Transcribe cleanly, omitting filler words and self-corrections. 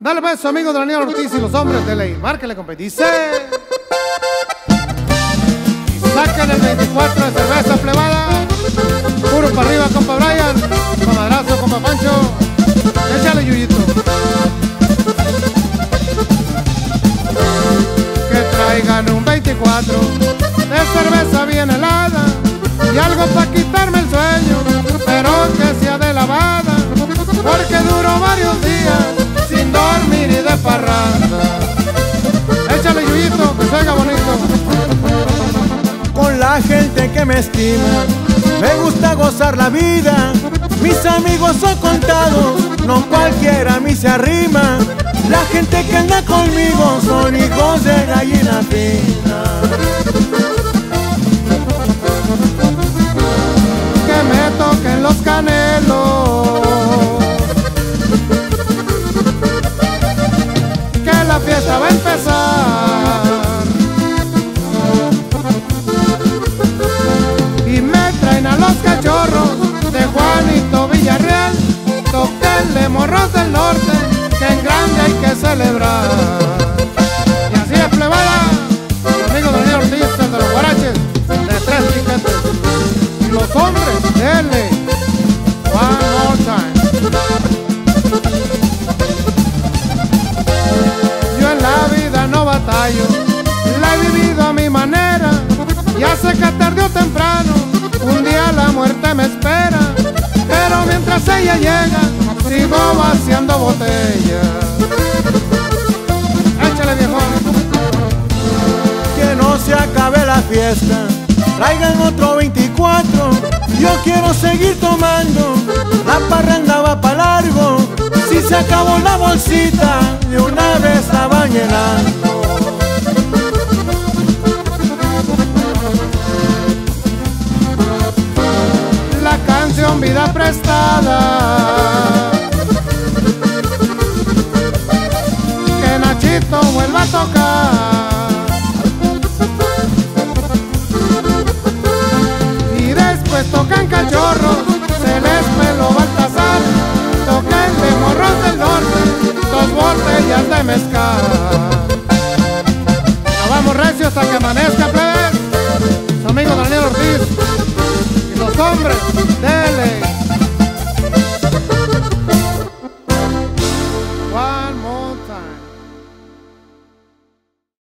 Dale pues, amigos de Daniel Ortiz y los hombres de ley. Márquenle, compa. Dice: y saquen el 24 de cerveza plebada. Puro para arriba, compa Brian. Madrazo, compa Pancho. Échale, Yuyito. Que traigan un 24 de cerveza bien helada y algo para quitarme el sueño, pero que sea de lavada, porque duró varios días sin dormir y de parranda. Échale, Yuyito, que suena bonito. Con la gente que me estima me gusta gozar la vida. Mis amigos son contados, no cualquiera a mí se arrima. La gente que anda conmigo son hijos de gallina fina. Que me toquen los canelos, la fiesta va a empezar, y me traen a los cachorros de Juanito Villarreal. Tóquenle, morros del norte, que en grande hay que celebrar. Y así es, plebada. Amigos de Daniel Ortiz, de los guaraches, de tres piquetes. Y los hombres, denle one more time. La he vivido a mi manera, ya sé que tarde o temprano un día la muerte me espera, pero mientras ella llega sigo vaciando botellas. Échale, viejo. Que no se acabe la fiesta, traigan otro 24. Yo quiero seguir tomando, la parranda va para largo. Si se acabó la bolsita, de una vez la van llenando. Vida prestada, que Nachito vuelva a tocar, y después tocan cachorro